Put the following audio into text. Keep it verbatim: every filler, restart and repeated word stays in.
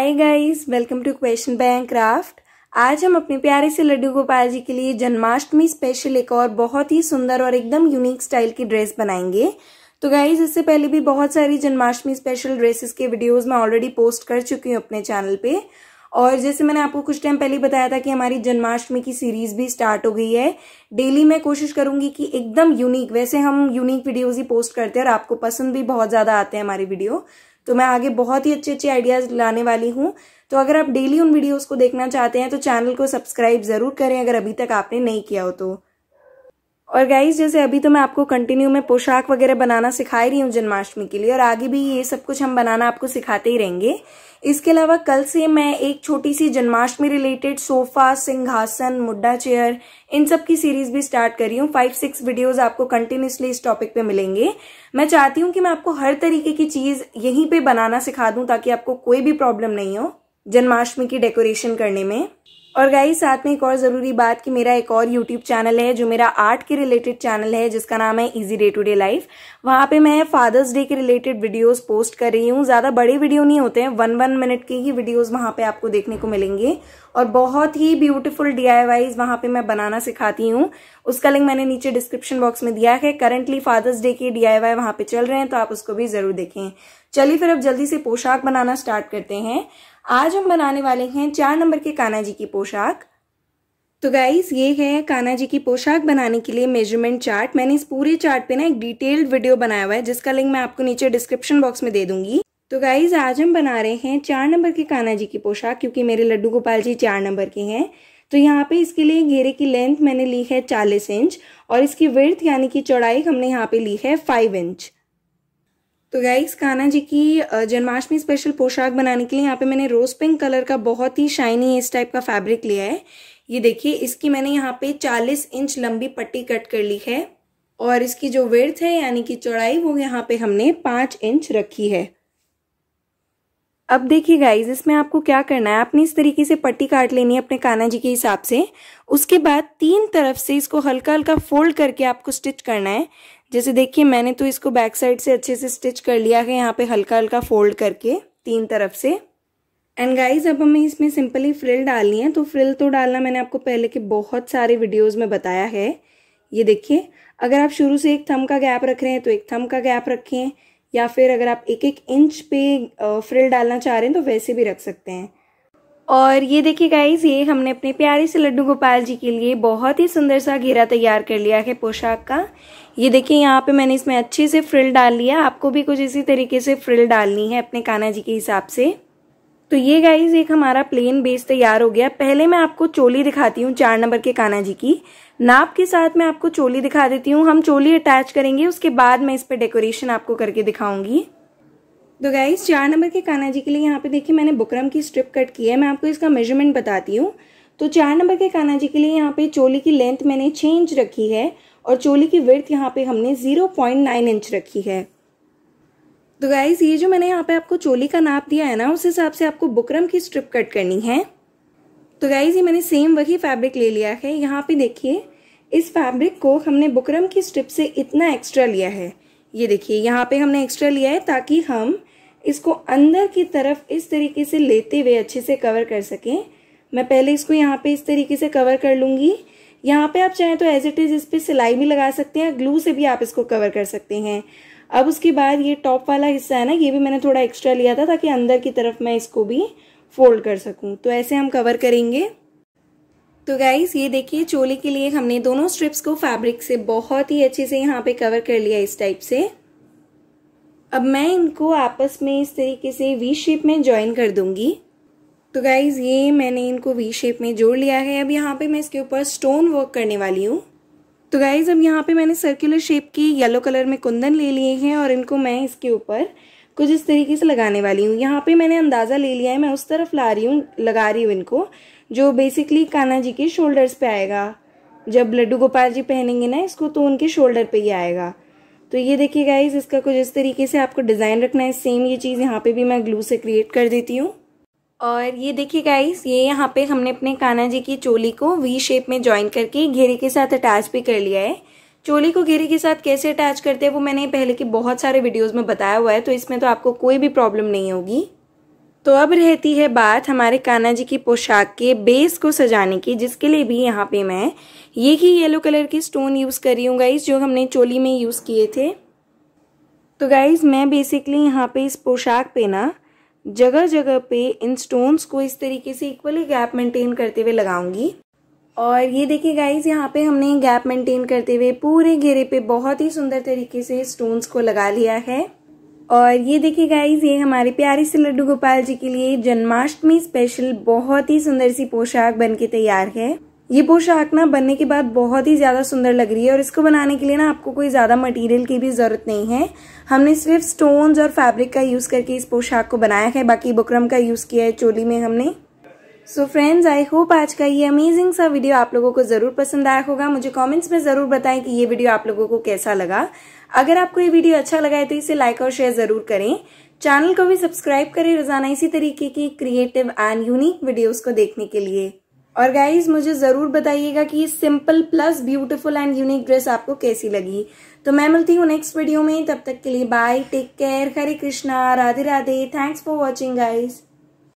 Hi guys, welcome to question bank craft. आज हम अपने प्यारे से लड्डू गोपाल जी के लिए जन्माष्टमी स्पेशल एक और बहुत ही सुंदर और एकदम यूनिक स्टाइल की ड्रेस बनाएंगे। तो गाइस, इससे पहले भी बहुत सारी जन्माष्टमी स्पेशल ड्रेसेस के वीडियोस मैं ऑलरेडी पोस्ट कर चुकी हूँ अपने चैनल पे। और जैसे मैंने आपको कुछ टाइम पहले बताया था कि हमारी जन्माष्टमी की सीरीज भी स्टार्ट हो गई है। डेली मैं कोशिश करूंगी कि एकदम यूनिक, वैसे हम यूनिक वीडियोज ही पोस्ट करते हैं और आपको पसंद भी बहुत ज्यादा आते हैं हमारी वीडियो। तो मैं आगे बहुत ही अच्छे अच्छे आइडियाज लाने वाली हूँ। तो अगर आप डेली उन वीडियोस को देखना चाहते हैं तो चैनल को सब्सक्राइब जरूर करें अगर अभी तक आपने नहीं किया हो तो। और गाइज, जैसे अभी तो मैं आपको कंटिन्यू में पोशाक वगैरह बनाना सिखा रही हूँ जन्माष्टमी के लिए, और आगे भी ये सब कुछ हम बनाना आपको सिखाते ही रहेंगे। इसके अलावा कल से मैं एक छोटी सी जन्माष्टमी रिलेटेड सोफा, सिंहासन, मुड्डा चेयर, इन सब की सीरीज भी स्टार्ट कर रही हूँ। फाइव सिक्स वीडियोस आपको कंटिन्यूसली इस टॉपिक पे मिलेंगे। मैं चाहती हूँ कि मैं आपको हर तरीके की चीज यहीं पे बनाना सिखा दूं ताकि आपको कोई भी प्रॉब्लम नहीं हो जन्माष्टमी की डेकोरेशन करने में। और गाइस, साथ में एक और जरूरी बात कि मेरा एक और यूट्यूब चैनल है जो मेरा आर्ट के रिलेटेड चैनल है जिसका नाम है easy day to day life. वहां पे मैं फादर्स डे के रिलेटेड वीडियोस पोस्ट कर रही हूँ। ज्यादा बड़े वीडियो नहीं होते हैं, वन वन मिनट के ही वीडियोस वहां पे आपको देखने को मिलेंगे। और बहुत ही ब्यूटीफुल डी आई वाइज वहां पे मैं बनाना सिखाती हूँ। उसका लिंक मैंने नीचे डिस्क्रिप्शन बॉक्स में दिया है। करंटली फादर्स डे के डी आई वाई वहां पे चल रहे हैं, तो आप उसको भी जरूर देखें। चलिए फिर अब जल्दी से पोशाक बनाना स्टार्ट करते हैं। आज हम बनाने वाले हैं चार नंबर के कान्हाजी की पोशाक। तो गाइस, ये है कान्हाजी की पोशाक बनाने के लिए मेजरमेंट चार्ट। मैंने इस पूरे चार्ट पे ना एक डिटेल्ड वीडियो बनाया हुआ है जिसका लिंक मैं आपको नीचे डिस्क्रिप्शन बॉक्स में दे दूंगी। तो गाइस, आज हम बना रहे हैं चार नंबर के कान्हाजी की पोशाक क्योंकि मेरे लड्डू गोपाल जी चार नंबर के हैं। तो यहाँ पे इसके लिए घेरे की लेंथ मैंने ली है चालीस इंच और इसकी विड्थ यानी कि चौड़ाई हमने यहाँ पे ली है फाइव इंच। तो गाइस, कान्हाजी की जन्माष्टमी स्पेशल पोशाक बनाने के लिए यहाँ पे मैंने रोज पिंक कलर का बहुत ही शाइनी इस टाइप का फैब्रिक लिया है। ये देखिए, इसकी मैंने यहाँ पे चालीस इंच लंबी पट्टी कट कर ली है और इसकी जो विड्थ है यानी कि चौड़ाई वो यहाँ पे हमने पाँच इंच रखी है। अब देखिए गाइज, इसमें आपको क्या करना है, आपने इस तरीके से पट्टी काट लेनी है अपने कान्हाजी के हिसाब से। उसके बाद तीन तरफ से इसको हल्का हल्का फोल्ड करके आपको स्टिच करना है। जैसे देखिए, मैंने तो इसको बैक साइड से अच्छे से स्टिच कर लिया है यहाँ पे हल्का हल्का फोल्ड करके तीन तरफ से। एंड गाइज, अब हमें इसमें सिंपली फ्रिल डालनी है। तो फ्रिल तो डालना मैंने आपको पहले के बहुत सारे वीडियोज़ में बताया है। ये देखिए, अगर आप शुरू से एक थंब का गैप रख रहे हैं तो एक थंब का गैप रखें, या फिर अगर आप एक एक इंच पे फ्रिल डालना चाह रहे हैं तो वैसे भी रख सकते हैं। और ये देखिए गाइज, ये हमने अपने प्यारे से लड्डू गोपाल जी के लिए बहुत ही सुंदर सा घेरा तैयार कर लिया है पोशाक का। ये देखिए, यहाँ पे मैंने इसमें अच्छे से फ्रिल डाल लिया। आपको भी कुछ इसी तरीके से फ्रिल डालनी है अपने कान्हाजी के हिसाब से। तो ये गाइज, एक हमारा प्लेन बेस तैयार हो गया। पहले मैं आपको चोली दिखाती हूँ चार नंबर के कान्हाजी की। नाप के साथ मैं आपको चोली दिखा देती हूँ। हम चोली अटैच करेंगे, उसके बाद मैं इस पर डेकोरेशन आपको करके दिखाऊंगी। तो गाइज, चार नंबर के कान्हाजी के लिए यहाँ पे देखिए मैंने बुकरम की स्ट्रिप कट की है। मैं आपको इसका मेजरमेंट बताती हूँ। तो चार नंबर के कान्हाजी के लिए यहाँ पे चोली की लेंथ मैंने छः इंच रखी है और चोली की विड्थ यहाँ पे हमने ज़ीरो पॉइंट नाइन इंच रखी है। तो गाइज, ये जो मैंने यहाँ पे आपको चोली का नाप दिया है ना, उस हिसाब से आपको बुकरम की स्ट्रिप कट करनी है। तो गाइज, ये मैंने सेम वही फैब्रिक ले लिया है। यहाँ पे देखिए, इस फैब्रिक को हमने बुकरम की स्ट्रिप से इतना एक्स्ट्रा लिया है। ये देखिए, यहाँ पे हमने एक्स्ट्रा लिया है ताकि हम इसको अंदर की तरफ इस तरीके से लेते हुए अच्छे से कवर कर सकें। मैं पहले इसको यहाँ पे इस तरीके से कवर कर लूँगी। यहाँ पे आप चाहें तो एज इट इज़ इस पर सिलाई भी लगा सकते हैं, ग्लू से भी आप इसको कवर कर सकते हैं। अब उसके बाद ये टॉप वाला हिस्सा है ना, ये भी मैंने थोड़ा एक्स्ट्रा लिया था ताकि अंदर की तरफ मैं इसको भी फोल्ड कर सकूँ। तो ऐसे हम कवर करेंगे। तो गाइस, ये देखिए, चोली के लिए हमने दोनों स्ट्रिप्स को फैब्रिक से बहुत ही अच्छे से यहाँ पे कवर कर लिया इस टाइप से। अब मैं इनको आपस में इस तरीके से वी शेप में ज्वाइन कर दूंगी। तो गाइस, ये मैंने इनको वी शेप में जोड़ लिया है। अब यहाँ पे मैं इसके ऊपर स्टोन वर्क करने वाली हूँ। तो गाइस, अब यहाँ पे मैंने सर्कुलर शेप की येलो कलर में कुंदन ले लिए हैं और इनको मैं इसके ऊपर कुछ इस तरीके से लगाने वाली हूँ। यहाँ पे मैंने अंदाज़ा ले लिया है, मैं उस तरफ ला रही हूँ लगा रही हूँ इनको, जो बेसिकली कान्हाजी के शोल्डर्स पे आएगा। जब लड्डू गोपाल जी पहनेंगे ना इसको तो उनके शोल्डर पे ही आएगा। तो ये देखिए गाइज, इसका कुछ इस तरीके से आपको डिज़ाइन रखना है। सेम ये चीज़ यहाँ पे भी मैं ग्लू से क्रिएट कर देती हूँ। और ये देखिए गाइज, ये यहाँ पे हमने अपने कान्हाजी की चोली को वी शेप में ज्वाइन करके घेरे के साथ अटैच भी कर लिया है। चोली को घेरे के साथ कैसे अटैच करते हैं वो मैंने पहले के बहुत सारे वीडियोज़ में बताया हुआ है, तो इसमें तो आपको कोई भी प्रॉब्लम नहीं होगी। तो अब रहती है बात हमारे कान्हा जी की पोशाक के बेस को सजाने की, जिसके लिए भी यहाँ पे मैं ये ही येलो कलर के स्टोन यूज़ कर रही हूँ गाइज, जो हमने चोली में यूज़ किए थे। तो गाइज मैं बेसिकली यहाँ पे इस पोशाक पे ना जगह जगह पे इन स्टोन्स को इस तरीके से इक्वली गैप मेंटेन करते हुए लगाऊंगी। और ये देखिए गाइज यहाँ पे हमने गैप मेंटेन करते हुए पूरे घेरे पे बहुत ही सुंदर तरीके से स्टोन्स को लगा लिया है। और ये देखिए गाइज ये हमारे प्यारे से लड्डू गोपाल जी के लिए जन्माष्टमी स्पेशल बहुत ही सुंदर सी पोशाक बनके तैयार है। ये पोशाक ना बनने के बाद बहुत ही ज्यादा सुंदर लग रही है और इसको बनाने के लिए ना आपको कोई ज्यादा मटेरियल की भी जरूरत नहीं है। हमने सिर्फ स्टोन्स और फैब्रिक का यूज करके इस पोशाक को बनाया है, बाकी बुकरम का यूज किया है चोली में हमने। सो फ्रेंड्स आई होप आज का ये अमेजिंग सा वीडियो आप लोगों को जरूर पसंद आया होगा। मुझे कमेंट्स में जरूर बताएं कि ये वीडियो आप लोगों को कैसा लगा। अगर आपको ये वीडियो अच्छा लगा है तो इसे लाइक और शेयर जरूर करें। चैनल को भी सब्सक्राइब करें रोजाना इसी तरीके की क्रिएटिव एंड यूनिक वीडियोस को देखने के लिए। और गाइज मुझे जरूर बताइएगा कि ये simple plus beautiful and unique dress आपको कैसी लगी। तो मैं मिलती हूँ नेक्स्ट वीडियो में, तब तक के लिए bye, take care, Hare Krishna, Radhe Radhe. Thanks for watching guys.